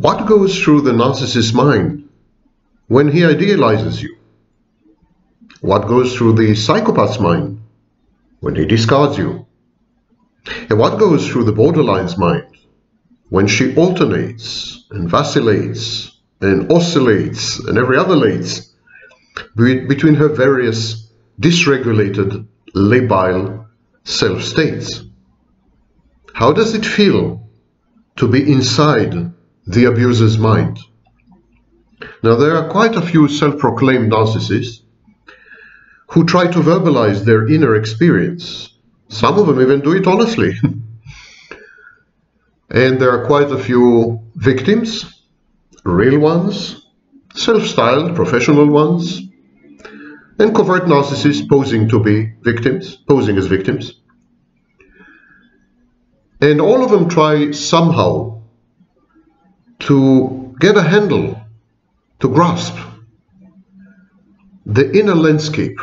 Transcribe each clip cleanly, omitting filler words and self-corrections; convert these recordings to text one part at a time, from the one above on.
What goes through the narcissist's mind when he idealizes you? What goes through the psychopath's mind when he discards you? And what goes through the borderline's mind when she alternates and vacillates and oscillates and every other lates between her various dysregulated labile self-states? How does it feel to be inside the abuser's mind? Now, there are quite a few self-proclaimed narcissists who try to verbalize their inner experience. Some of them even do it honestly. And there are quite a few victims, real ones, self-styled professional ones, and covert narcissists posing to be victims, posing as victims. And all of them try somehow to get a handle, to grasp the inner landscape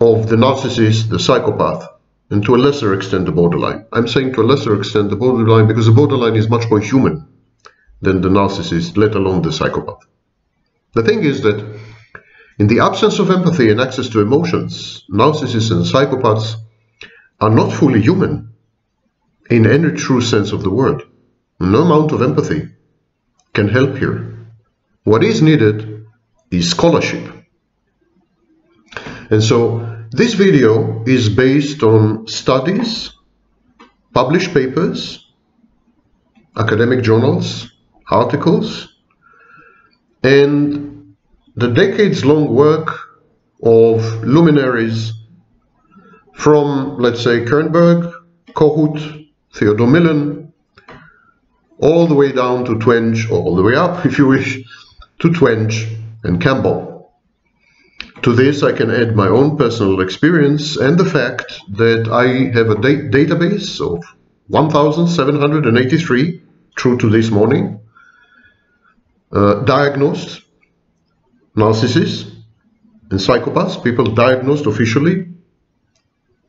of the narcissist, the psychopath, and to a lesser extent the borderline. I'm saying to a lesser extent the borderline because the borderline is much more human than the narcissist, let alone the psychopath. The thing is that in the absence of empathy and access to emotions, narcissists and psychopaths are not fully human in any true sense of the word. No amount of empathy can help here. What is needed is scholarship. And so this video is based on studies, published papers, academic journals, articles, and the decades-long work of luminaries from, let's say, Kernberg, Kohut, Theodore Millon, all the way down to Twenge, or all the way up, if you wish, to Twenge and Campbell. To this, I can add my own personal experience and the fact that I have a database of 1,783, true to this morning, diagnosed narcissists and psychopaths, people diagnosed officially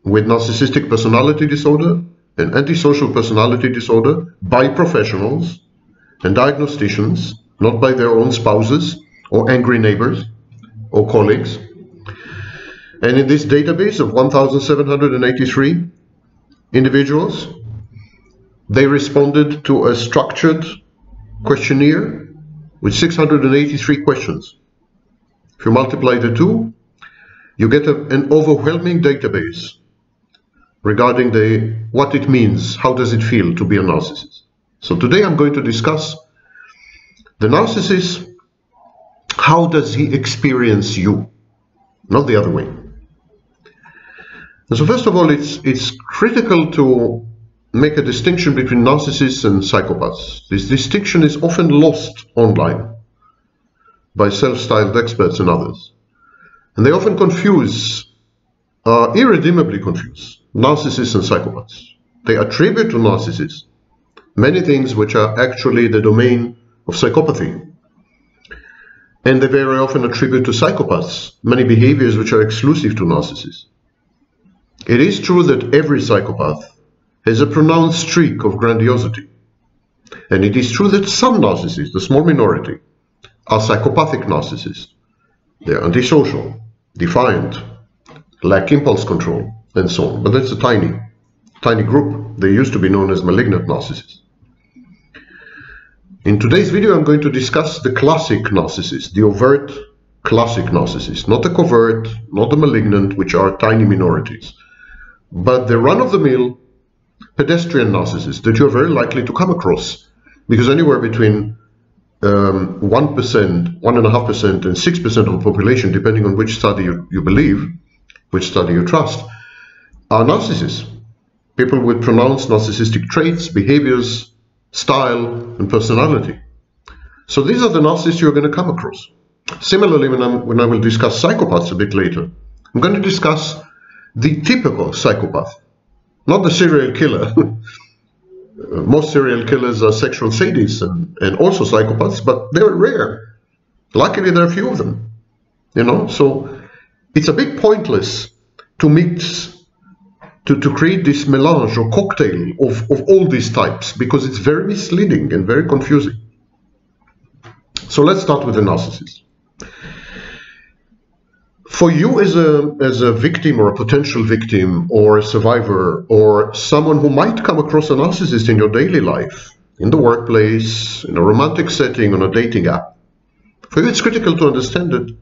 with narcissistic personality disorder and antisocial personality disorder by professionals and diagnosticians, not by their own spouses or angry neighbors or colleagues. And in this database of 1,783 individuals, they responded to a structured questionnaire with 683 questions. If you multiply the two, you get an overwhelming database regarding what it means, how does it feel to be a narcissist. So today I'm going to discuss the narcissist. How does he experience you? Not the other way. And so first of all, it's critical to make a distinction between narcissists and psychopaths. This distinction is often lost online by self-styled experts and others. And they often confuse, irredeemably confuse, narcissists and psychopaths. They attribute to narcissists many things which are actually the domain of psychopathy. And they very often attribute to psychopaths many behaviors which are exclusive to narcissists. It is true that every psychopath has a pronounced streak of grandiosity. And it is true that some narcissists, the small minority, are psychopathic narcissists. They are antisocial, defiant, lack impulse control, and so on. But that's a tiny, tiny group. They used to be known as malignant narcissists. In today's video, I'm going to discuss the classic narcissist, the overt classic narcissist, not the covert, not the malignant, which are tiny minorities, but the run-of-the-mill pedestrian narcissist that you're very likely to come across, because anywhere between 1%, 1.5%, and 6% of the population, depending on which study you believe, which study you trust, are narcissists. People with pronounced narcissistic traits, behaviors, style, and personality. So these are the narcissists you're going to come across. Similarly, when I will discuss psychopaths a bit later, I'm going to discuss the typical psychopath, not the serial killer. Most serial killers are sexual sadists and also psychopaths, but they're rare. Luckily, there are few of them, you know. So it's a bit pointless to mix to create this melange or cocktail of all these types, because it's very misleading and very confusing. So let's start with the narcissist. For you as a victim or a potential victim or a survivor or someone who might come across a narcissist in your daily life, in the workplace, in a romantic setting, on a dating app, for you it's critical to understand that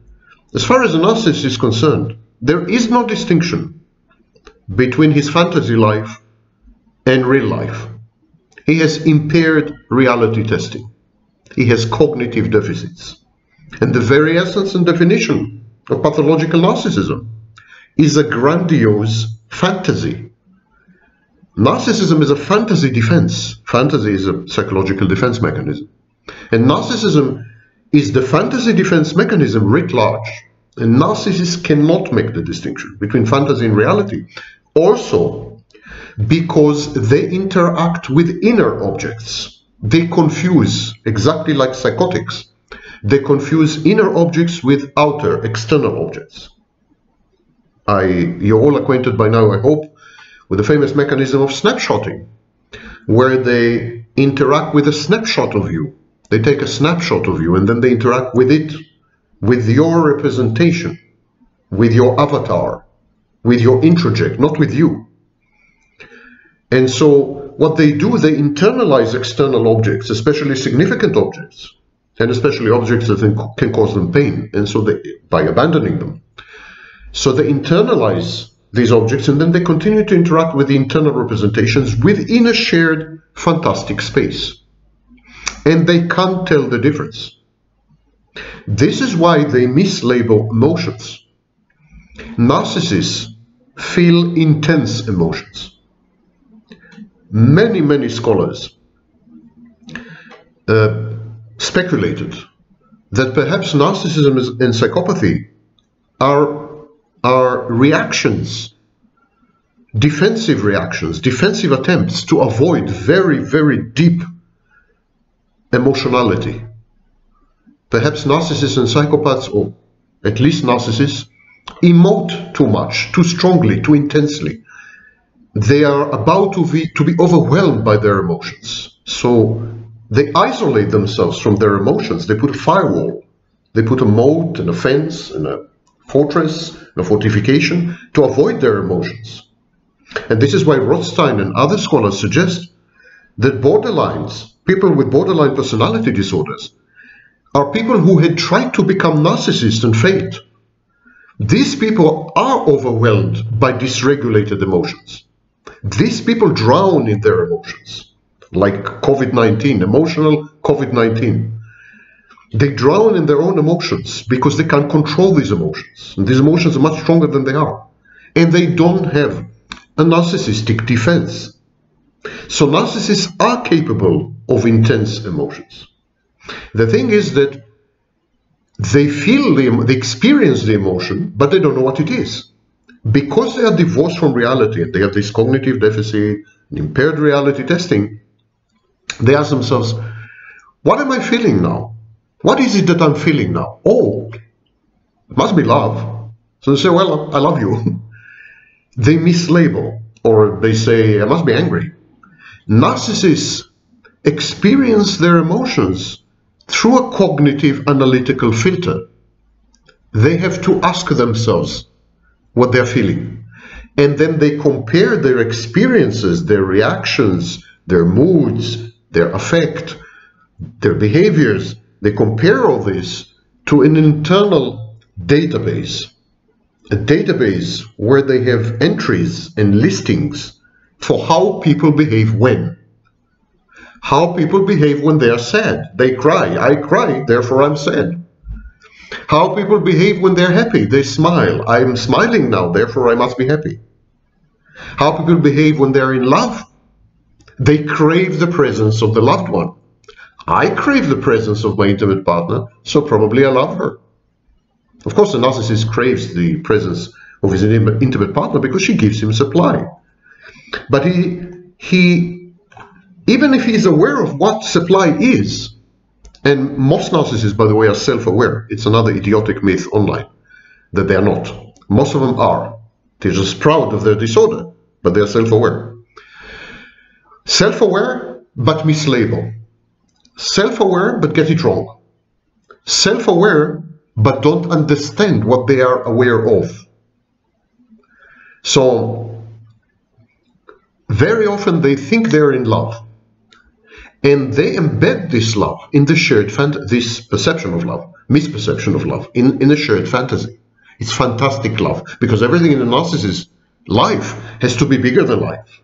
as far as a narcissist is concerned, there is no distinction between his fantasy life and real life. He has impaired reality testing. He has cognitive deficits. And the very essence and definition of pathological narcissism is a grandiose fantasy. Narcissism is a fantasy defense. Fantasy is a psychological defense mechanism. And narcissism is the fantasy defense mechanism writ large. And narcissists cannot make the distinction between fantasy and reality, also because they interact with inner objects. They confuse, exactly like psychotics, they confuse inner objects with outer, external objects. You're all acquainted by now, I hope, with the famous mechanism of snapshotting, where they interact with a snapshot of you. They take a snapshot of you and then they interact with it, with your representation, with your avatar, with your introject, not with you. And so what they do, they internalize external objects, especially significant objects, and especially objects that can cause them pain, and so they, by abandoning them. So they internalize these objects, and then they continue to interact with the internal representations within a shared fantastic space. And they can't tell the difference. This is why they mislabel emotions. Narcissists feel intense emotions. Many, many scholars speculated that perhaps narcissism and psychopathy are reactions, defensive reactions, defensive attempts to avoid very, very deep emotionality. Perhaps narcissists and psychopaths, or at least narcissists, emote too much, too strongly, too intensely. They are about to be overwhelmed by their emotions. So they isolate themselves from their emotions. They put a firewall. They put a moat and a fence and a fortress and a fortification to avoid their emotions. And this is why Rothstein and other scholars suggest that borderlines, people with borderline personality disorders, are people who had tried to become narcissists and failed. These people are overwhelmed by dysregulated emotions. These people drown in their emotions, like COVID-19, emotional COVID-19. They drown in their own emotions because they can't control these emotions. And these emotions are much stronger than they are. And they don't have a narcissistic defense. So narcissists are capable of intense emotions. The thing is that they feel, they experience the emotion, but they don't know what it is. Because they are divorced from reality, and they have this cognitive deficit, impaired reality testing, they ask themselves, what am I feeling now? What is it that I'm feeling now? Oh, it must be love. So they say, well, I love you. They mislabel, or they say, I must be angry. Narcissists experience their emotions through a cognitive analytical filter. They have to ask themselves what they're feeling. And then they compare their experiences, their reactions, their moods, their affect, their behaviors. They compare all this to an internal database, a database where they have entries and listings for how people behave when. How people behave when they are sad. They cry. I cry, therefore I'm sad. How people behave when they're happy. They smile. I'm smiling now, therefore I must be happy. How people behave when they're in love. They crave the presence of the loved one. I crave the presence of my intimate partner, so probably I love her. Of course, the narcissist craves the presence of his intimate partner because she gives him supply. But even if he's aware of what supply is, and most narcissists, by the way, are self-aware. It's another idiotic myth online that they are not. Most of them are. They're just proud of their disorder. but they're self-aware. Self-aware, but mislabel. Self-aware, but get it wrong. Self-aware, but don't understand what they are aware of. So, very often they think they're in love, and they embed this love in the shared this perception of love, misperception of love, in a shared fantasy. It's fantastic love, because everything in a narcissist's life has to be bigger than life,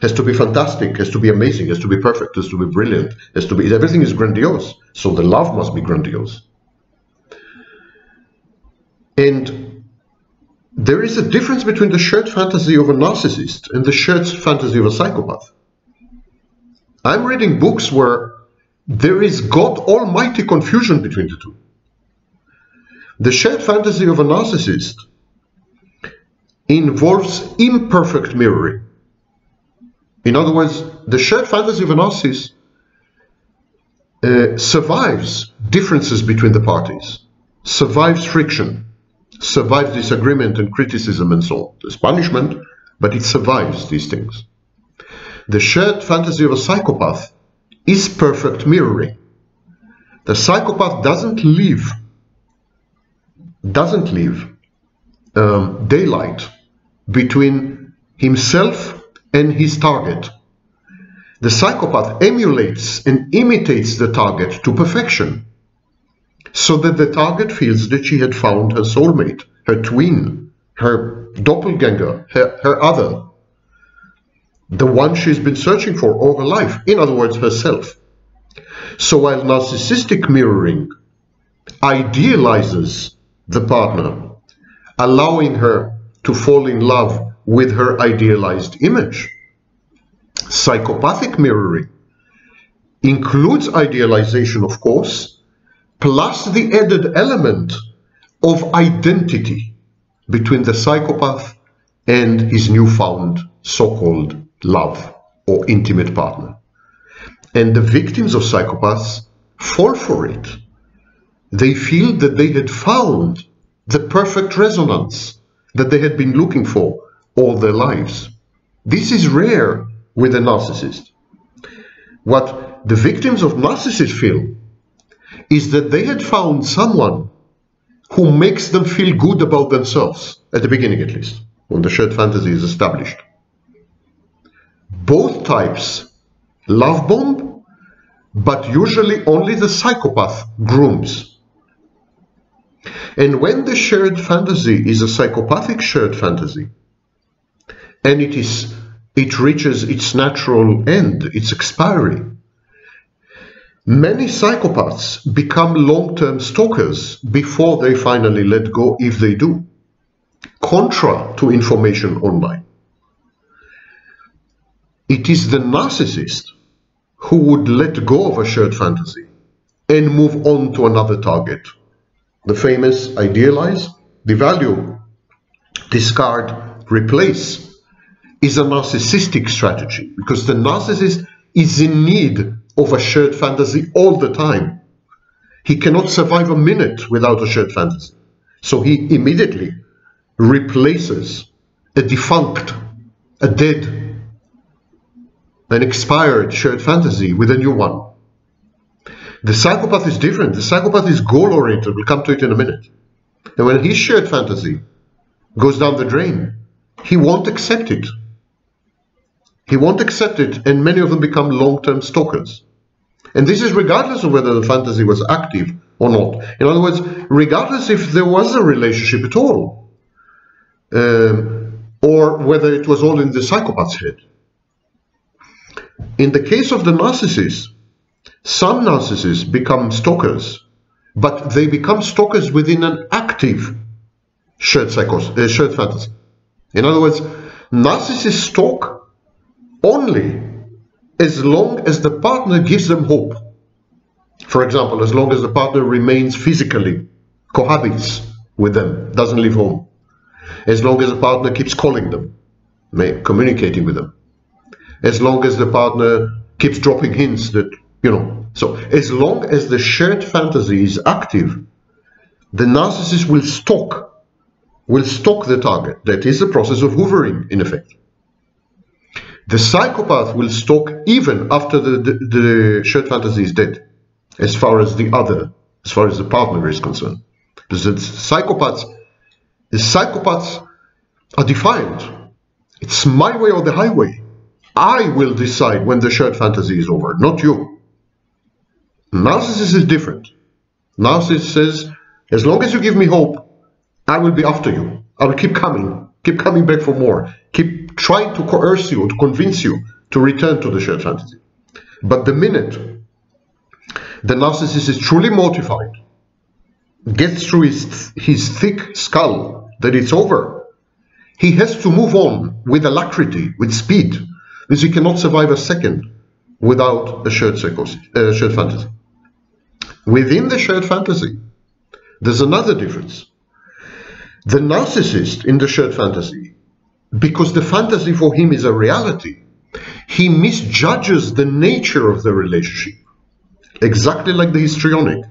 has to be fantastic, has to be amazing, has to be perfect, has to be brilliant, has to be, everything is grandiose, so the love must be grandiose. And there is a difference between the shared fantasy of a narcissist and the shared fantasy of a psychopath. I'm reading books where there is God almighty confusion between the two. The shared fantasy of a narcissist involves imperfect mirroring. In other words, the shared fantasy of a narcissist survives differences between the parties, survives friction, survives disagreement and criticism and so on. There's punishment, but it survives these things. The shared fantasy of a psychopath is perfect mirroring. The psychopath doesn't leave daylight between himself and his target. The psychopath emulates and imitates the target to perfection, so that the target feels that she had found her soulmate, her twin, her doppelganger, her other, the one she's been searching for all her life, in other words, herself. So while narcissistic mirroring idealizes the partner, allowing her to fall in love with her idealized image, psychopathic mirroring includes idealization, of course, plus the added element of identity between the psychopath and his newfound so-called love or intimate partner. And the victims of psychopaths fall for it. They feel that they had found the perfect resonance that they had been looking for all their lives. This is rare with a narcissist. What the victims of narcissists feel is that they had found someone who makes them feel good about themselves, at the beginning at least, when the shared fantasy is established. Both types love bomb, but usually only the psychopath grooms. And when the shared fantasy is a psychopathic shared fantasy, and it reaches its natural end, its expiry, many psychopaths become long-term stalkers before they finally let go, if they do, contra to information online. It is the narcissist who would let go of a shared fantasy and move on to another target. The famous idealize, devalue, discard, replace is a narcissistic strategy, because the narcissist is in need of a shared fantasy all the time. He cannot survive a minute without a shared fantasy. So he immediately replaces a defunct, a dead, an expired shared fantasy with a new one. The psychopath is different. The psychopath is goal-oriented. We'll come to it in a minute. And when his shared fantasy goes down the drain, he won't accept it. He won't accept it, and many of them become long-term stalkers. And this is regardless of whether the fantasy was active or not. In other words, regardless if there was a relationship at all, or whether it was all in the psychopath's head. In the case of the narcissist, some narcissists become stalkers, but they become stalkers within an active shared fantasy. In other words, narcissists stalk only as long as the partner gives them hope. For example, as long as the partner remains physically, cohabits with them, doesn't leave home. As long as the partner keeps calling them, communicating with them. As long as the partner keeps dropping hints that, you know, so as long as the shared fantasy is active, the narcissist will stalk the target. That is the process of hoovering, in effect. The psychopath will stalk even after the shared fantasy is dead, as far as the other, as far as the partner is concerned. Because the psychopaths are defiant. It's my way or the highway. I will decide when the shared fantasy is over, not you. Narcissist is different. Narcissist says, as long as you give me hope, I will be after you. I will keep coming back for more, keep trying to coerce you, to convince you to return to the shared fantasy. But the minute the narcissist is truly mortified, gets through his thick skull that it's over, he has to move on with alacrity, with speed, because he cannot survive a second without a shared fantasy. Within the shared fantasy, there's another difference. The narcissist in the shared fantasy, because the fantasy for him is a reality, he misjudges the nature of the relationship. Exactly like the histrionic,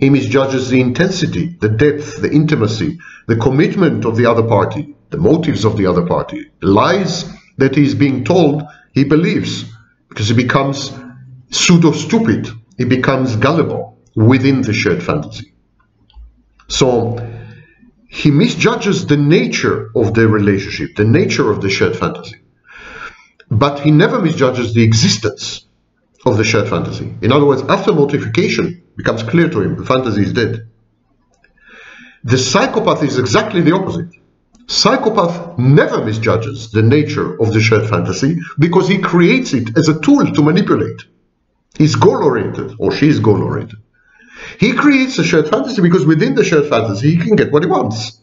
he misjudges the intensity, the depth, the intimacy, the commitment of the other party, the motives of the other party, lies that he is being told he believes, because he becomes pseudo-stupid, he becomes gullible within the shared fantasy. So he misjudges the nature of the relationship, the nature of the shared fantasy, but he never misjudges the existence of the shared fantasy. In other words, after mortification becomes clear to him, the fantasy is dead. The psychopath is exactly the opposite. Psychopath never misjudges the nature of the shared fantasy because he creates it as a tool to manipulate. He's goal-oriented, or she is goal-oriented. He creates a shared fantasy because within the shared fantasy he can get what he wants.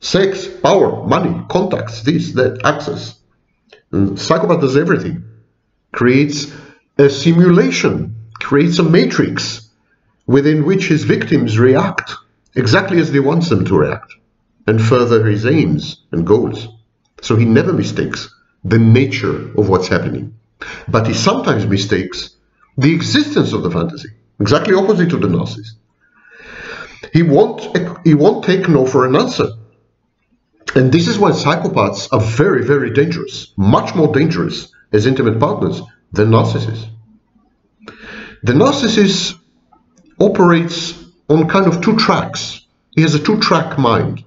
Sex, power, money, contacts, this, that, access. And the psychopath does everything. Creates a simulation, creates a matrix within which his victims react exactly as they want them to react, and further his aims and goals. So he never mistakes the nature of what's happening. But he sometimes mistakes the existence of the fantasy, exactly opposite to the narcissist. He won't take no for an answer. And this is why psychopaths are very, very dangerous, much more dangerous as intimate partners than narcissists. The narcissist operates on kind of two tracks. He has a two-track mind.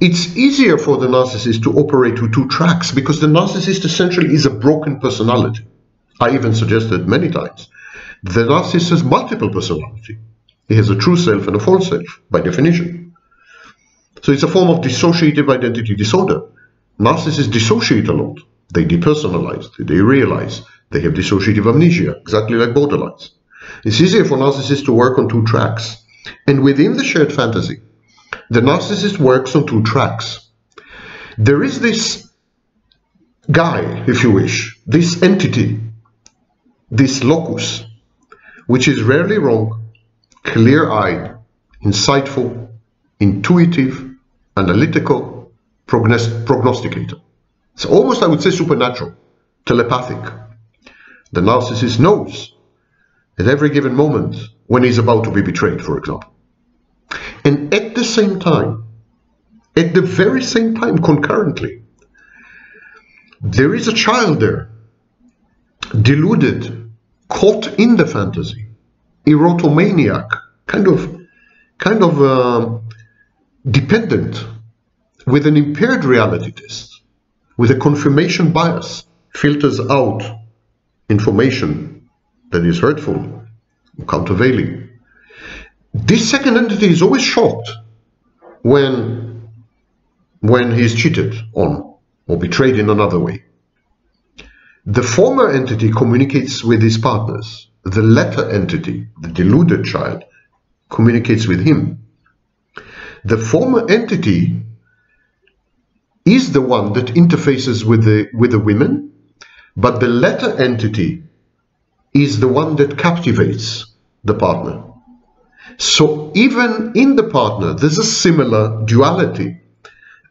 It's easier for the narcissist to operate with two tracks because the narcissist essentially is a broken personality. I even suggested many times, the narcissist has multiple personality. He has a true self and a false self, by definition. So it's a form of dissociative identity disorder. Narcissists dissociate a lot. They depersonalize, they realize, they have dissociative amnesia, exactly like borderlines. It's easier for narcissists to work on two tracks. And within the shared fantasy, the narcissist works on two tracks. There is this guy, if you wish, this entity, this locus, which is rarely wrong, clear-eyed, insightful, intuitive, analytical, prognosticator. It's almost, I would say, supernatural, telepathic. The narcissist knows at every given moment when he's about to be betrayed, for example. And at the same time, at the very same time, concurrently, there is a child there, deluded, caught in the fantasy, erotomaniac, kind of dependent, with an impaired reality test, with a confirmation bias, filters out information that is hurtful, countervailing. This second entity is always shocked when he is cheated on or betrayed in another way. The former entity communicates with his partners. The latter entity, the deluded child, communicates with him. The former entity is the one that interfaces with the women, but the latter entity is the one that captivates the partner. So even in the partner, there's a similar duality,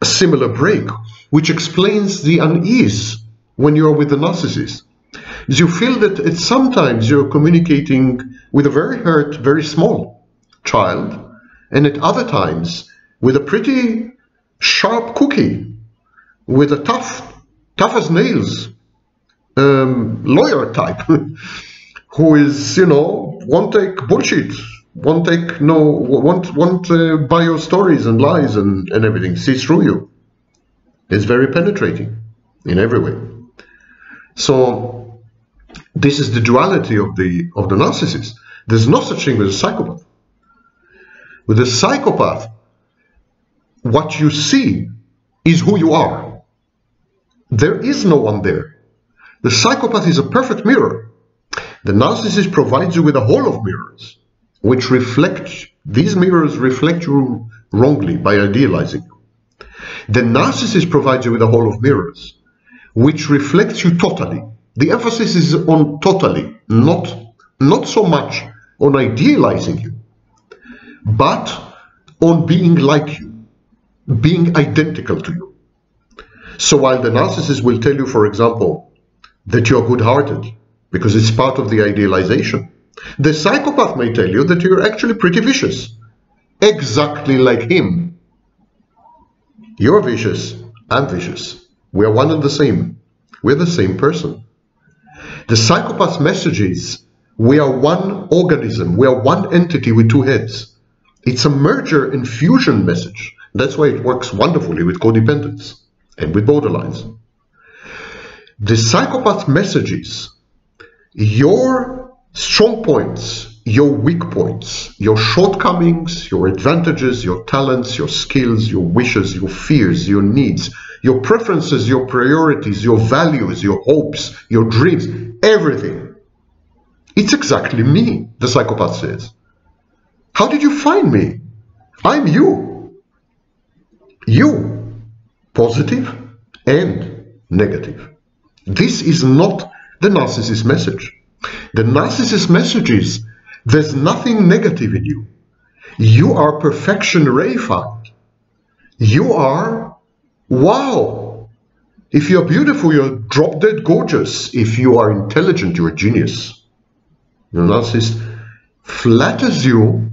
a similar break, which explains the unease when you're with the narcissist. You feel that at sometimes you're communicating with a very hurt, very small child, and at other times with a pretty sharp cookie, with a tough as nails lawyer type who is, won't take bullshit, won't buy your stories and lies and everything, sees through you. It's very penetrating in every way. So this is the duality of the narcissist. There's no such thing as a psychopath. With a psychopath, what you see is who you are. There is no one there. The psychopath is a perfect mirror. The narcissist provides you with a hall of mirrors, which reflect, these mirrors reflect you wrongly by idealizing you. The narcissist provides you with a hall of mirrors, which reflects you totally. The emphasis is on totally, not so much on idealizing you, but on being like you, being identical to you. So while the narcissist will tell you, for example, that you're good-hearted, because it's part of the idealization, the psychopath may tell you that you're actually pretty vicious, exactly like him. You're vicious, I'm vicious. We're one and the same. We're the same person. The psychopath's message is, we are one organism, we are one entity with two heads. It's a merger and fusion message. That's why it works wonderfully with codependence and with borderlines. The psychopath messages your strong points, your weak points, your shortcomings, your advantages, your talents, your skills, your wishes, your fears, your needs, your preferences, your priorities, your values, your hopes, your dreams, everything. It's exactly me, the psychopath says. How did you find me? I'm you. You, positive and negative. This is not the narcissist's message. The narcissist's message is, there's nothing negative in you. You are perfection reified. You are, wow. If you're beautiful, you're drop-dead gorgeous. If you are intelligent, you're a genius. The narcissist flatters you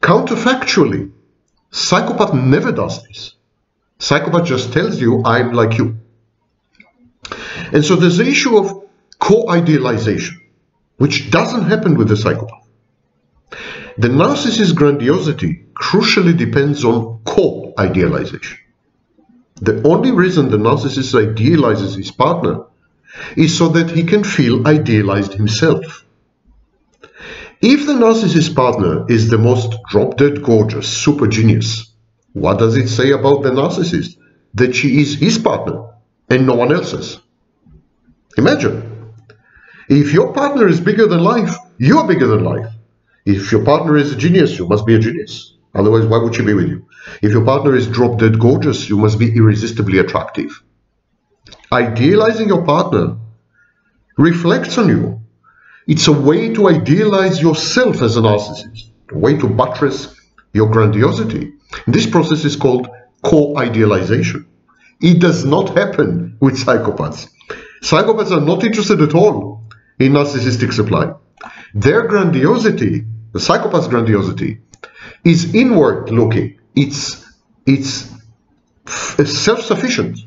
counterfactually. Psychopath never does this. Psychopath just tells you, I'm like you. And so there's the issue of co-idealization, which doesn't happen with the psychopath. The narcissist's grandiosity crucially depends on co-idealization. The only reason the narcissist idealizes his partner is so that he can feel idealized himself. If the narcissist's partner is the most drop-dead gorgeous, super genius, what does it say about the narcissist? That she is his partner and no one else's. Imagine. If your partner is bigger than life, you are bigger than life. If your partner is a genius, you must be a genius. Otherwise, why would she be with you? If your partner is drop-dead gorgeous, you must be irresistibly attractive. Idealizing your partner reflects on you. It's a way to idealize yourself as a narcissist, a way to buttress your grandiosity. This process is called co-idealization. It does not happen with psychopaths. Psychopaths are not interested at all in narcissistic supply. Their grandiosity, the psychopath's grandiosity, is inward-looking. It's self-sufficient.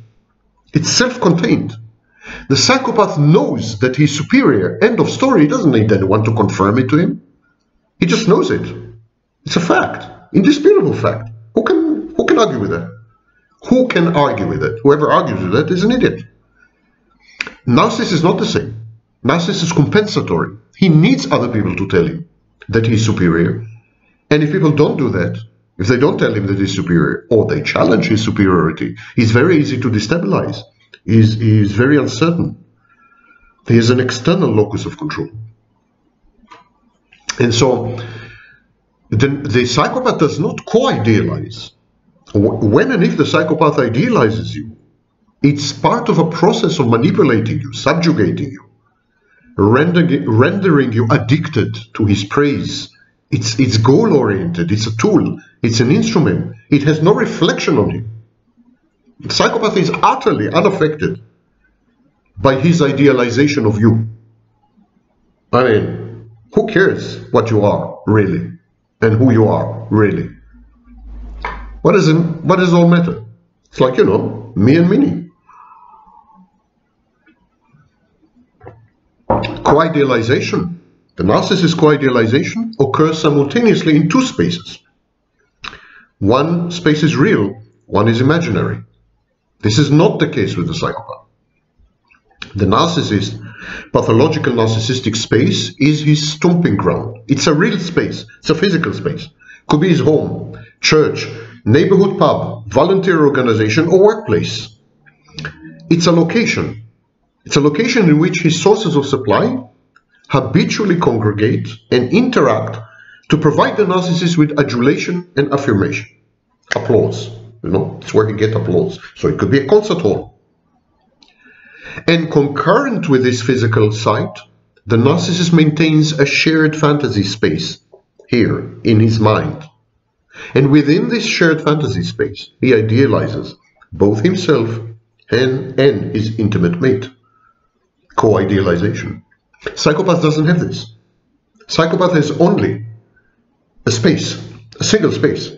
It's self-contained. The psychopath knows that he's superior. End of story. He doesn't need anyone to confirm it to him. He just knows it. It's a fact, indisputable fact. Who can argue with that? Who can argue with it? Whoever argues with that is an idiot. Narcissist is not the same. Narcissist is compensatory. He needs other people to tell him that he's superior. And if people don't do that, if they don't tell him that he's superior, or they challenge his superiority, he's very easy to destabilize. He's very uncertain. He is an external locus of control. And so the psychopath does not co-idealize. When and if the psychopath idealizes you, it's part of a process of manipulating you, subjugating you, rendering you addicted to his praise. It's goal-oriented, it's a tool, it's an instrument. It has no reflection on him. The psychopath is utterly unaffected by his idealization of you. I mean, who cares what you are, really, and who you are, really? What does all matter? It's like, me and Minnie. co-idealization, the narcissist co-idealization, occurs simultaneously in two spaces. One space is real, one is imaginary. This is not the case with the psychopath. The narcissist, pathological narcissistic space is his stomping ground. It's a real space, it's a physical space. Could be his home, church, neighborhood pub, volunteer organization, or workplace. It's a location. It's a location in which his sources of supply habitually congregate and interact to provide the narcissist with adulation and affirmation. Applause. You know, it's where he gets applause. So it could be a concert hall. And concurrent with this physical site, the narcissist maintains a shared fantasy space here in his mind. And within this shared fantasy space, he idealizes both himself and his intimate mate. Co-idealization. Psychopath doesn't have this. Psychopath has only a space, a single space,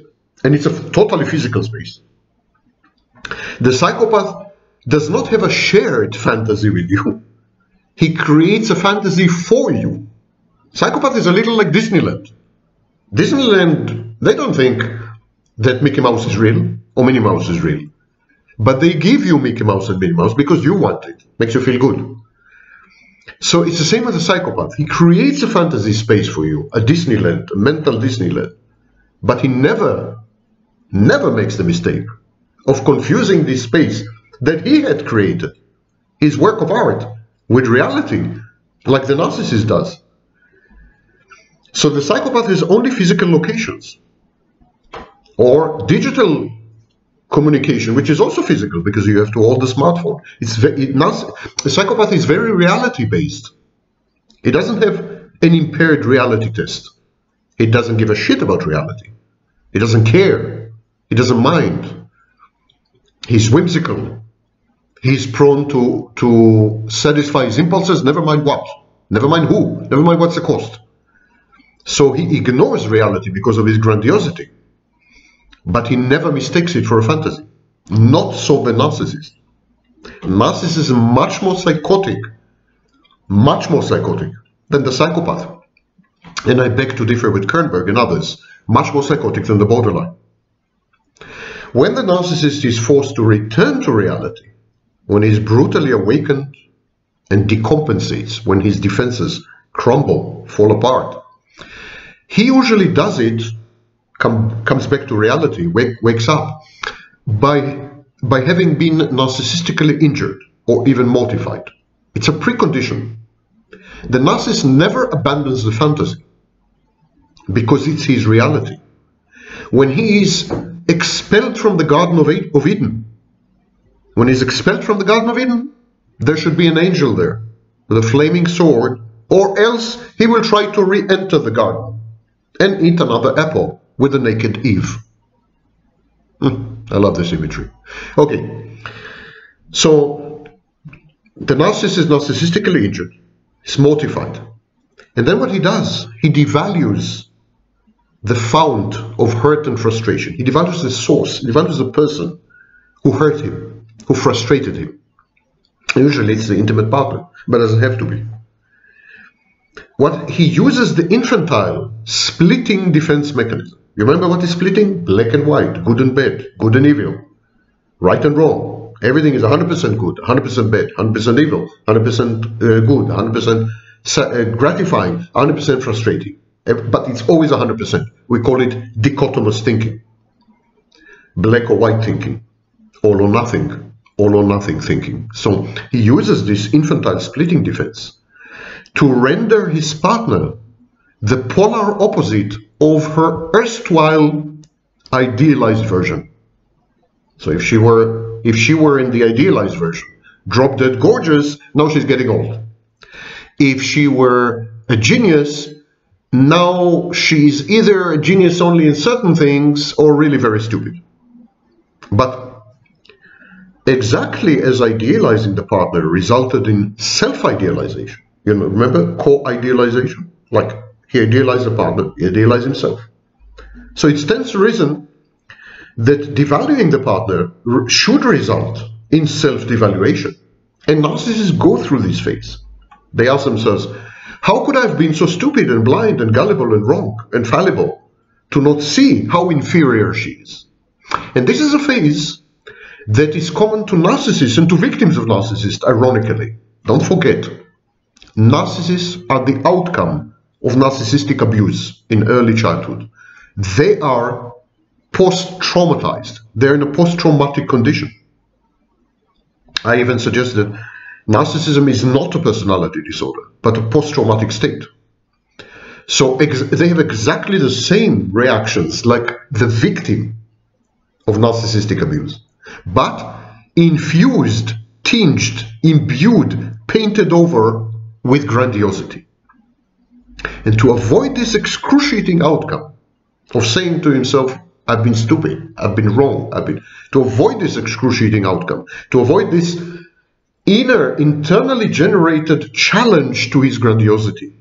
and it's a totally physical space. The psychopath does not have a shared fantasy with you. He creates a fantasy for you. Psychopath is a little like Disneyland. Disneyland, they don't think that Mickey Mouse is real or Minnie Mouse is real. But they give you Mickey Mouse and Minnie Mouse because you want it. Makes you feel good. So it's the same with a psychopath. He creates a fantasy space for you, a Disneyland, a mental Disneyland. But he never makes the mistake of confusing this space that he had created, his work of art, with reality, like the narcissist does. So the psychopath has only physical locations, or digital communication, which is also physical because you have to hold the smartphone. The psychopath is very reality-based. It doesn't have an impaired reality test. It doesn't give a shit about reality. It doesn't care. It doesn't mind. He's whimsical. He's prone to satisfy his impulses, never mind what, never mind who, never mind what's the cost. So he ignores reality because of his grandiosity. But he never mistakes it for a fantasy. Not so the narcissist. Narcissist is much more psychotic than the psychopath. And I beg to differ with Kernberg and others, much more psychotic than the borderline. When the narcissist is forced to return to reality, when he's brutally awakened and decompensates, when his defenses crumble, fall apart, he usually does it, comes back to reality, wakes up, by having been narcissistically injured or even mortified. It's a precondition. The narcissist never abandons the fantasy because it's his reality. When he is expelled from the Garden of Eden, when he's expelled from the Garden of Eden, there should be an angel there with a flaming sword, or else he will try to re-enter the garden and eat another apple with the naked Eve. I love this imagery. Okay, so the narcissist is narcissistically injured. He's mortified. And then what he does, he devalues the fount of hurt and frustration. He devalues the source, he devalues the person who hurt him, who frustrated him. Usually it's the intimate partner, but it doesn't have to be. What he uses the infantile splitting defense mechanism. You remember what is splitting? Black and white, good and bad, good and evil, right and wrong. Everything is 100% good, 100% bad, 100% evil, 100% good, 100% gratifying, 100% frustrating. But it's always 100%. We call it dichotomous thinking. Black or white thinking. All or nothing thinking. So he uses this infantile splitting defense to render his partner the polar opposite of her erstwhile idealized version. So if she were in the idealized version, drop dead gorgeous, now she's getting old. If she were a genius, now she's either a genius only in certain things or really very stupid. But exactly as idealizing the partner resulted in self-idealization, you know, remember co-idealization? Like he idealized the partner, he idealized himself. So it stands to reason that devaluing the partner should result in self-devaluation. And narcissists go through this phase. They ask themselves, how could I have been so stupid and blind and gullible and wrong and fallible to not see how inferior she is? And this is a phase that is common to narcissists and to victims of narcissists, ironically. Don't forget, narcissists are the outcome of narcissistic abuse in early childhood. They are post-traumatized. They're in a post-traumatic condition. I even suggest that narcissism is not a personality disorder, but a post-traumatic state. So they have exactly the same reactions like the victim of narcissistic abuse, but infused, tinged, imbued, painted over with grandiosity. And to avoid this excruciating outcome of saying to himself, I've been stupid, I've been wrong, to avoid this excruciating outcome, to avoid this inner, internally generated challenge to his grandiosity,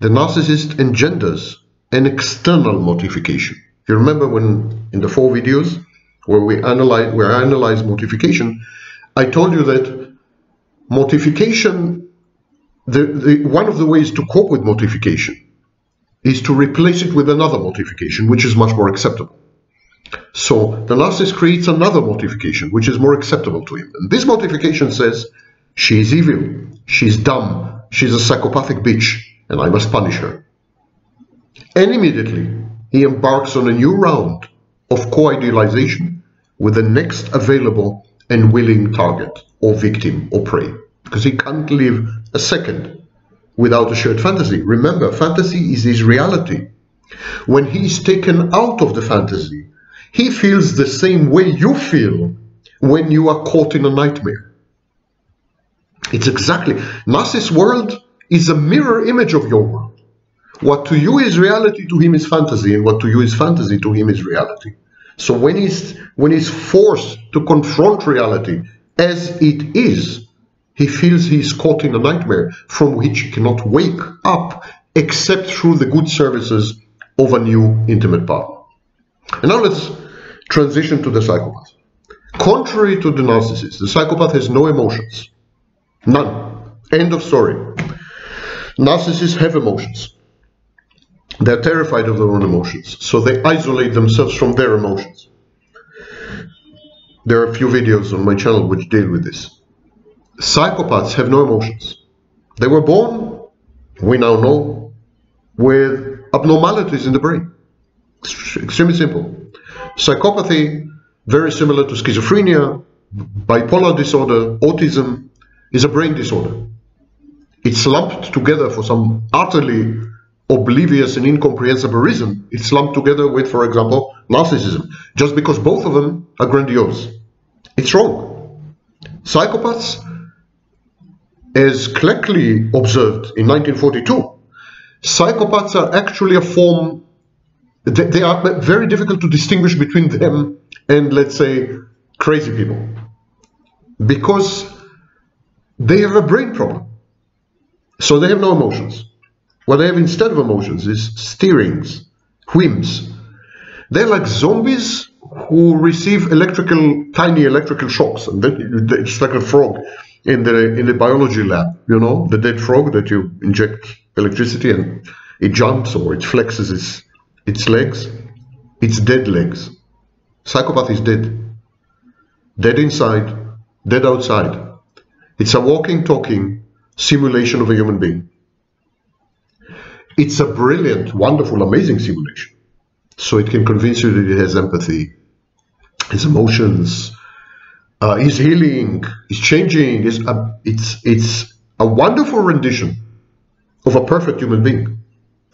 the narcissist engenders an external modification. You remember when, in the 4 videos, where I analyze modification, I told you that modification, one of the ways to cope with modification is to replace it with another modification, which is much more acceptable. So the narcissist creates another modification, which is more acceptable to him. And this modification says, she is evil, she's dumb, she's a psychopathic bitch, and I must punish her. And immediately, he embarks on a new round of co-idealization with the next available and willing target or victim or prey, because he can't live a second without a shared fantasy. Remember, fantasy is his reality. When he is taken out of the fantasy, he feels the same way you feel when you are caught in a nightmare. It's exactly, narcissist's world is a mirror image of your world. What to you is reality, to him is fantasy, and what to you is fantasy, to him is reality. So when he's forced to confront reality as it is, he feels he's caught in a nightmare from which he cannot wake up except through the good services of a new intimate partner. And now let's transition to the psychopath. Contrary to the narcissist, the psychopath has no emotions. None. End of story. Narcissists have emotions. They're terrified of their own emotions, so they isolate themselves from their emotions. There are a few videos on my channel which deal with this. Psychopaths have no emotions. They were born, we now know, with abnormalities in the brain. Extremely simple. Psychopathy, very similar to schizophrenia, bipolar disorder, autism, is a brain disorder. It's lumped together for some utterly oblivious and incomprehensible reason. It's lumped together with, for example, narcissism, just because both of them are grandiose. It's wrong. Psychopaths, as Cleckley observed in 1942, psychopaths are actually a form, they are very difficult to distinguish between them and, let's say, crazy people, because they have a brain problem. So they have no emotions. What they have instead of emotions is stirrings, whims. They're like zombies who receive tiny electrical shocks, and it's like a frog in the biology lab. You know, the dead frog that you inject electricity and it jumps or it flexes its legs. It's dead legs. Psychopath is dead. Dead inside, dead outside. It's a walking, talking simulation of a human being. It's a brilliant, wonderful, amazing simulation. So it can convince you that it has empathy, his emotions, his healing, his changing. It's a wonderful rendition of a perfect human being.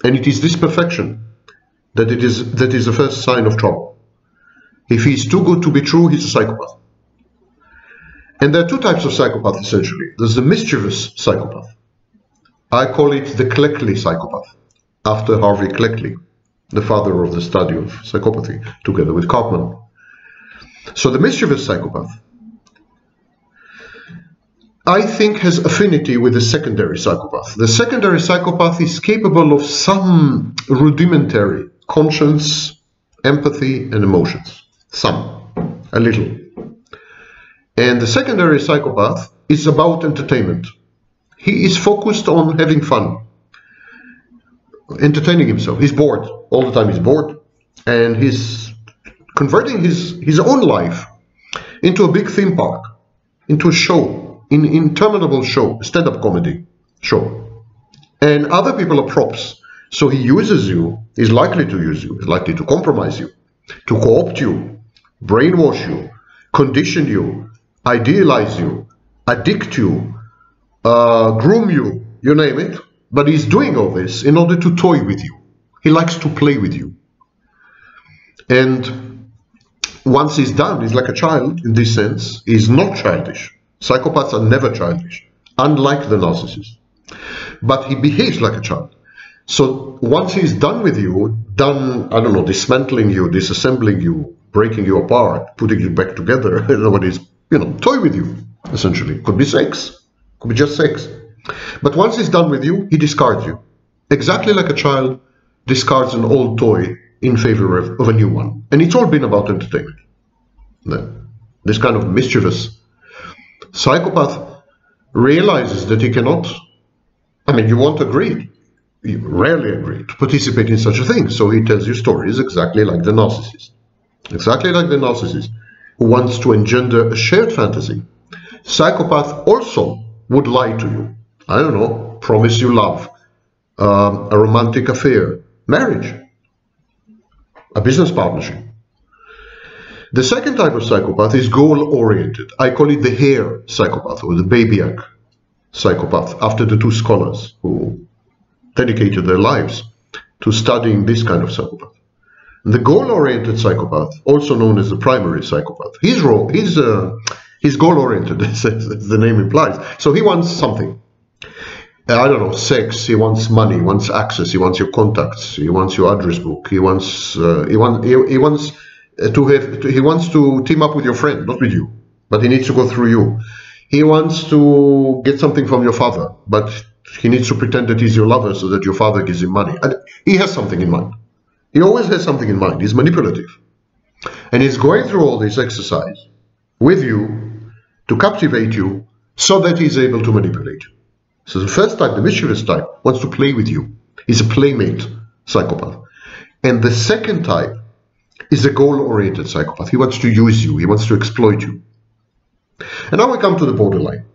And it is this perfection that is the first sign of trouble. If he's too good to be true, he's a psychopath. And there are two types of psychopath, essentially. There's the mischievous psychopath. I call it the Cleckley psychopath, after Harvey Cleckley, the father of the study of psychopathy, together with Kaufman. So the mischievous psychopath, I think, has affinity with the secondary psychopath. The secondary psychopath is capable of some rudimentary conscience, empathy, and emotions. Some, a little. And the secondary psychopath is about entertainment. He is focused on having fun, entertaining himself. He's bored. All the time he's bored. And he's converting his own life into a big theme park, into a show, an interminable show, stand-up comedy show. And other people are props. So he uses you, is likely to use you, is likely to compromise you, to co-opt you, brainwash you, condition you, idealize you, addict you, groom you, you name it. But he's doing all this in order to toy with you. He likes to play with you. And once he's done, he's like a child in this sense. He's not childish. Psychopaths are never childish, unlike the narcissist. But he behaves like a child. So once he's done with you, done, I don't know, dismantling you, disassembling you, breaking you apart, putting you back together, nobody's, you know, toy with you, essentially. Could be sex, could be just sex. But once he's done with you, he discards you. Exactly like a child discards an old toy in favor of a new one. And it's all been about entertainment. This kind of mischievous psychopath realizes that he cannot, I mean, you won't agree, you rarely agree to participate in such a thing. So he tells you stories exactly like the narcissist. Exactly like the narcissist who wants to engender a shared fantasy. Psychopath also would lie to you. I don't know, promise you love, a romantic affair, marriage, a business partnership. The second type of psychopath is goal-oriented. I call it the Hare psychopath or the Babiak psychopath, after the two scholars who dedicated their lives to studying this kind of psychopath. The goal-oriented psychopath, also known as the primary psychopath, he's goal-oriented, as the name implies. So he wants something. I don't know, sex, he wants money, he wants access, he wants your contacts, he wants your address book, he wants to team up with your friend, not with you, but he needs to go through you. He wants to get something from your father, but he needs to pretend that he's your lover so that your father gives him money. And he has something in mind. He always has something in mind. He's manipulative. And he's going through all this exercise with you to captivate you so that he's able to manipulate you. So the first type, the mischievous type, wants to play with you. He's a playmate psychopath. And the second type is a goal-oriented psychopath. He wants to use you. He wants to exploit you. And now we come to the borderline.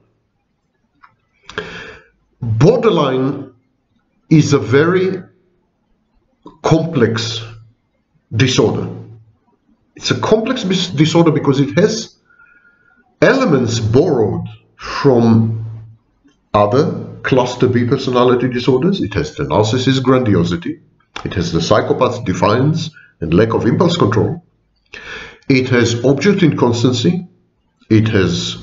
Borderline is a very complex disorder. It's a complex disorder because it has elements borrowed from other cluster B personality disorders. It has the narcissist's grandiosity. It has the psychopath's defiance and lack of impulse control. It has object inconstancy. It has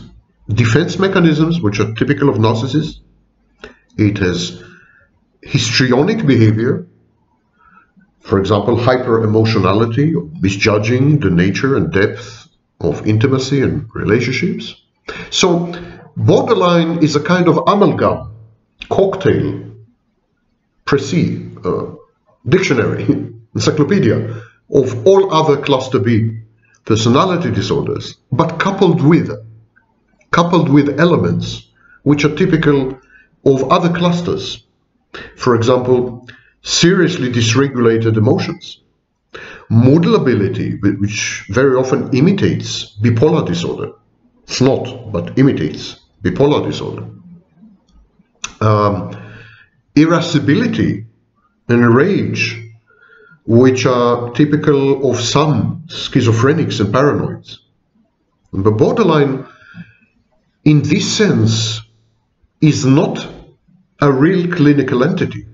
defense mechanisms, which are typical of narcissists. It has histrionic behavior. For example, hyper-emotionality, misjudging the nature and depth of intimacy and relationships. So borderline is a kind of amalgam, cocktail, dictionary, encyclopedia of all other cluster B personality disorders, but coupled with elements which are typical of other clusters. For example, seriously dysregulated emotions, mood lability, which very often imitates bipolar disorder. It's not, but imitates bipolar disorder. Irascibility and rage, which are typical of some schizophrenics and paranoids. The borderline, in this sense, is not a real clinical entity.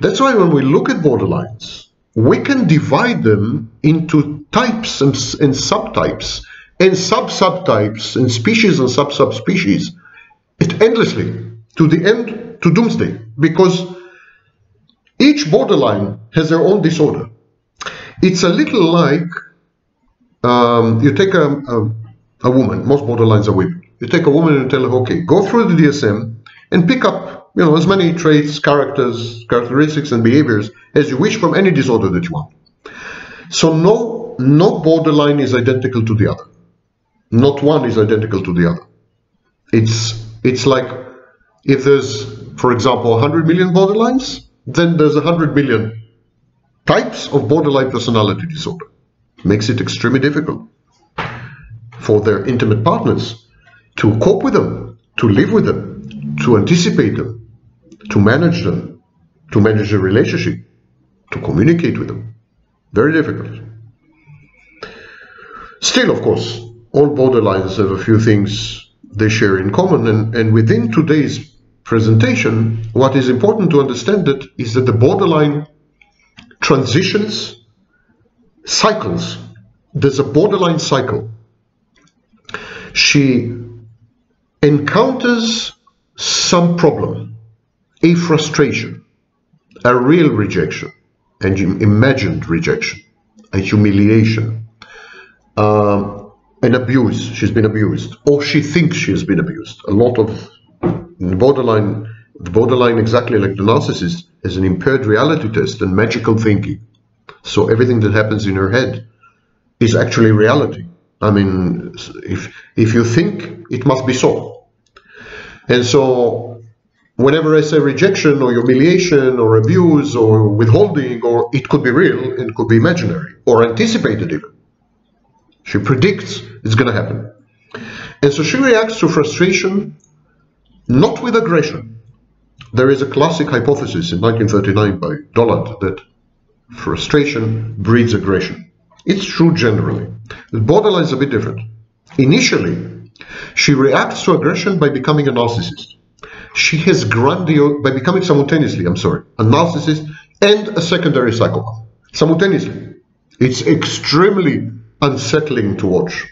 That's why when we look at borderlines, we can divide them into types and subtypes, and sub-subtypes, and species and sub-subspecies, it endlessly, to the end, to doomsday, because each borderline has their own disorder. It's a little like, you take a woman, most borderlines are women, you take a woman and tell her, okay, go through the DSM and pick up, you know, as many traits, characters, characteristics, and behaviors as you wish from any disorder that you want. So no borderline is identical to the other. Not one is identical to the other. It's like If there's, for example, 100 million borderlines, then there's 100 million types of borderline personality disorder. Makes it extremely difficult for their intimate partners to cope with them, to live with them, to anticipate them, to manage the relationship, to communicate with them. Very difficult. Still, of course, all borderlines have a few things they share in common, and within today's presentation, what is important to understand that is that the borderline transitions, cycles. There's a borderline cycle. She encounters some problem, a frustration, a real rejection, an imagined rejection, a humiliation, an abuse. She's been abused, or she thinks she has been abused. A lot of the borderline, exactly like the narcissist, is an impaired reality test and magical thinking. So everything that happens in her head is actually reality. I mean, if you think, it must be so. And so whenever I say rejection or humiliation or abuse or withholding, or it could be real and could be imaginary or anticipated even. She predicts it's going to happen. And so she reacts to frustration, not with aggression. There is a classic hypothesis in 1939 by Dollard that frustration breeds aggression. It's true generally. The borderline is a bit different. Initially, she reacts to aggression by becoming a narcissist. She has grandiose, by becoming simultaneously, a narcissist and a secondary psychopath. Simultaneously. It's extremely unsettling to watch.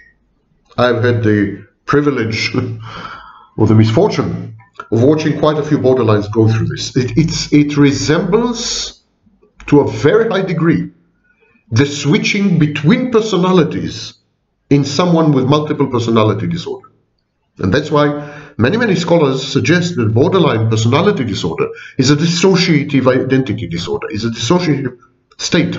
I've had the privilege or the misfortune of watching quite a few borderlines go through this. It resembles, to a very high degree, the switching between personalities in someone with multiple personality disorder. And that's why many scholars suggest that borderline personality disorder is a dissociative identity disorder, is a dissociative state,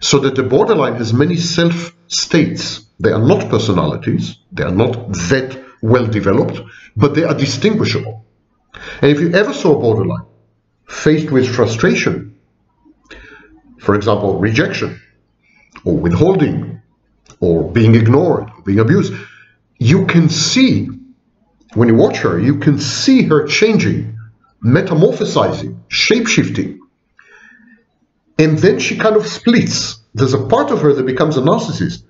so that the borderline has many self-states. They are not personalities, they are not that well-developed, but they are distinguishable. And if you ever saw a borderline faced with frustration, for example, rejection, or withholding, or being ignored, being abused, you can see, when you watch her, you can see her changing, metamorphosizing, shape-shifting. And then she kind of splits. There's a part of her that becomes a narcissist,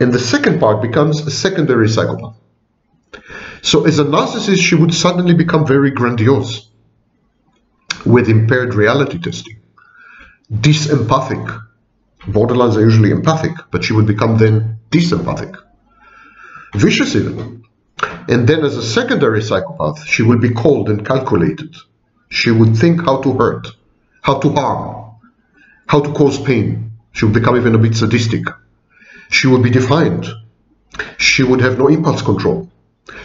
and the second part becomes a secondary psychopath. So as a narcissist, she would suddenly become very grandiose, with impaired reality testing, disempathic. Borderlines are usually empathic, but she would become then disempathic, vicious even. And then as a secondary psychopath, she would be cold and calculated. She would think how to hurt, how to harm, how to cause pain. She would become even a bit sadistic. She would be defiant. She would have no impulse control.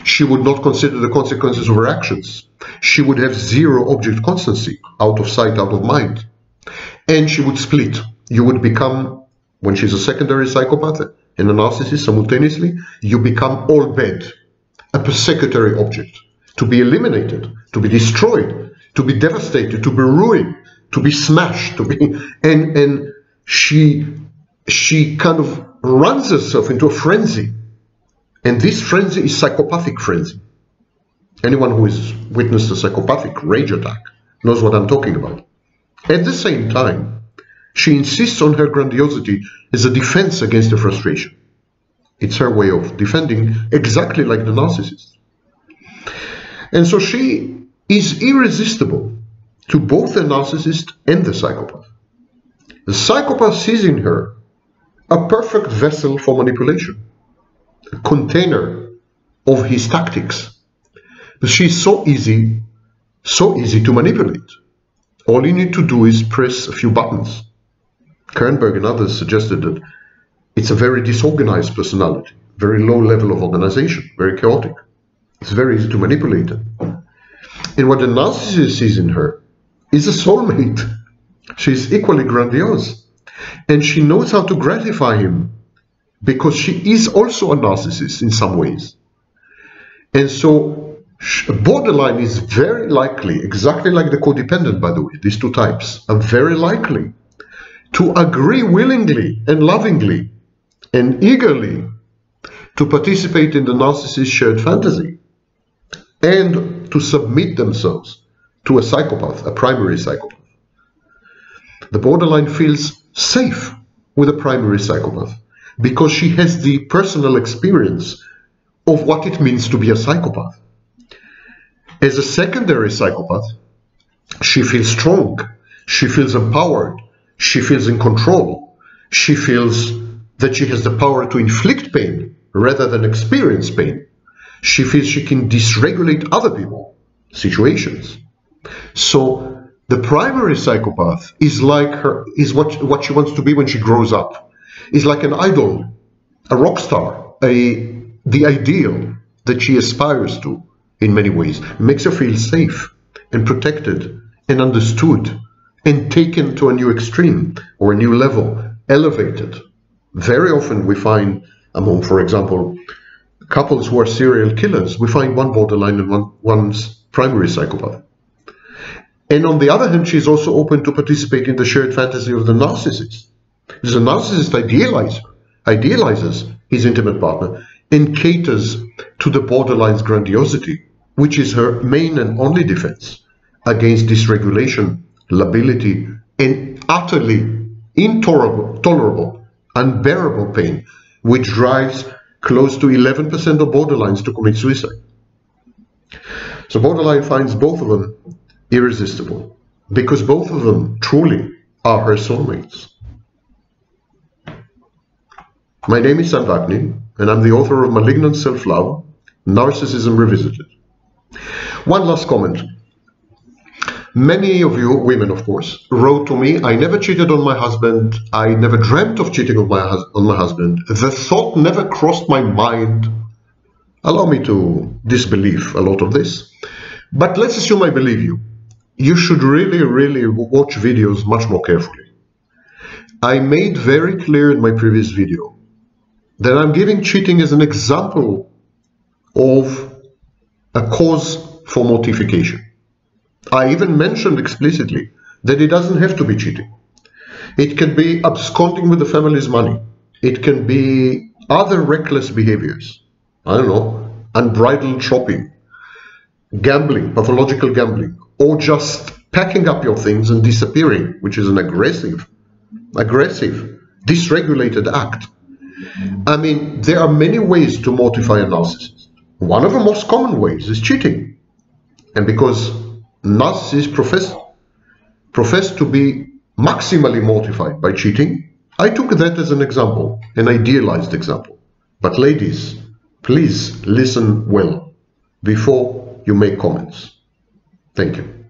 She would not consider the consequences of her actions. She would have zero object constancy, out of sight, out of mind. And she would split. You would become, when she's a secondary psychopath and a narcissist simultaneously, you become all bad, a persecutory object, to be eliminated, to be destroyed, to be devastated, to be ruined, to be smashed, to be... And she kind of runs herself into a frenzy. And this frenzy is psychopathic frenzy. Anyone who has witnessed a psychopathic rage attack knows what I'm talking about. At the same time, she insists on her grandiosity as a defense against the frustration. It's her way of defending, exactly like the narcissist. And so she is irresistible to both the narcissist and the psychopath. The psychopath sees in her a perfect vessel for manipulation, a container of his tactics. But she's so easy to manipulate. All you need to do is press a few buttons. Kernberg and others suggested that it's a very disorganized personality, very low level of organization, very chaotic. It's very easy to manipulate it. And what the narcissist sees in her is a soulmate. She's equally grandiose. And she knows how to gratify him, because she is also a narcissist in some ways. And so Borderline is very likely, exactly like the codependent, by the way, these two types are very likely to agree willingly and lovingly and eagerly to participate in the narcissist's shared fantasy and to submit themselves to a psychopath, a primary psychopath. The borderline feels safe with a primary psychopath because she has the personal experience of what it means to be a psychopath. As a secondary psychopath, she feels strong, she feels empowered, she feels in control, she feels that she has the power to inflict pain rather than experience pain. She feels she can dysregulate other people, situations. So the primary psychopath is like her, is what she wants to be when she grows up, is like an idol, a rock star, the ideal that she aspires to in many ways. It makes her feel safe and protected and understood and taken to a new extreme or a new level, elevated. Very often we find among, for example, couples who are serial killers, we find one borderline and one's primary psychopath. And on the other hand, she's also open to participate in the shared fantasy of the narcissist. The narcissist idealizes his intimate partner and caters to the borderline's grandiosity, which is her main and only defense against dysregulation, lability, and utterly intolerable, unbearable pain, which drives close to 11% of borderlines to commit suicide. So borderline finds both of them irresistible, because both of them truly are her soulmates. My name is Sam Vaknin, and I'm the author of Malignant Self-Love, Narcissism Revisited. One last comment. Many of you, women of course, wrote to me, I never cheated on my husband, I never dreamt of cheating on my husband, the thought never crossed my mind. Allow me to disbelieve a lot of this, but let's assume I believe you. You should really, really watch videos much more carefully. I made very clear in my previous video that I'm giving cheating as an example of a cause for mortification. I even mentioned explicitly that it doesn't have to be cheating. It can be absconding with the family's money. It can be other reckless behaviors. I don't know, unbridled shopping, gambling, pathological gambling, or just packing up your things and disappearing, which is an aggressive, dysregulated act. I mean, there are many ways to mortify a narcissist. One of the most common ways is cheating. And because narcissists profess to be maximally mortified by cheating, I took that as an example, an idealized example. But ladies, please listen well before you make comments. Thank you.